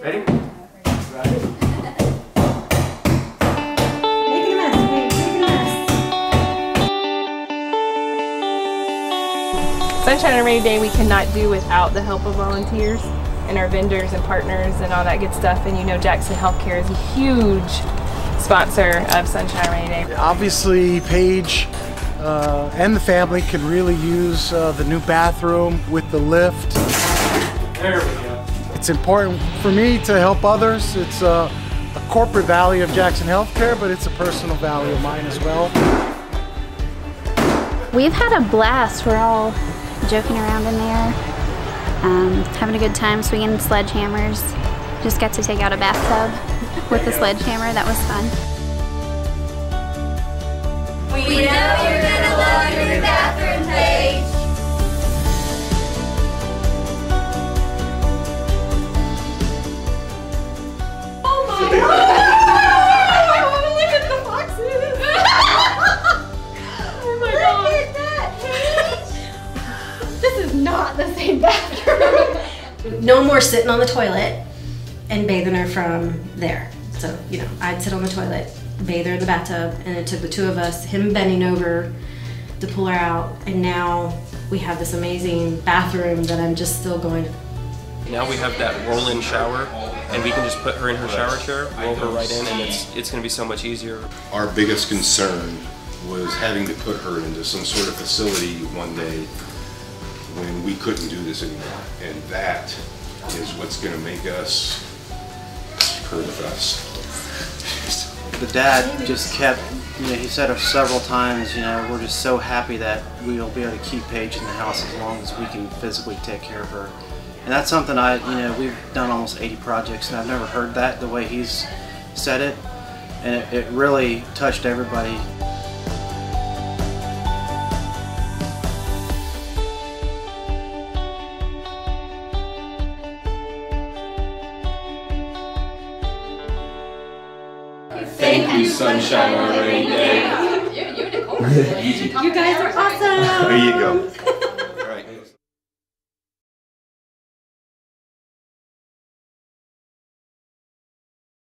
Ready? Right. Sunshine on a Rainy Day we cannot do without the help of volunteers and our vendors and partners and all that good stuff. And you know, Jackson Healthcare is a huge sponsor of Sunshine on a Rainy Day. Obviously, Paige and the family could really use the new bathroom with the lift. There we go. It's important for me to help others. It's a corporate value of Jackson Healthcare, but it's a personal value of mine as well. We've had a blast. We're all joking around in there, having a good time, swinging sledgehammers. Just got to take out a bathtub with a sledgehammer. That was fun. We know you're gonna love your bathroom, Paige. Oh my God! I wanna look at the boxes. Oh my God! This is not the same bathroom. No more sitting on the toilet and bathing her from there. So, you know, I'd sit on the toilet, bathe her in the bathtub, and it took the two of us, him bending over to pull her out, and now we have this amazing bathroom that I'm just still going. Now we have that roll-in shower, and we can just put her in her shower chair, roll her right in, and it's going to be so much easier. Our biggest concern was having to put her into some sort of facility one day when we couldn't do this anymore. And that is what's gonna make us hurt us. The dad just kept, you know, he said it several times, you know, we're just so happy that we'll be able to keep Paige in the house as long as we can physically take care of her. And that's something I, you know, we've done almost 80 projects and I've never heard that the way he's said it. And it really touched everybody. Thank you, Sunshine on a Rainy Day. You guys are awesome. There you go.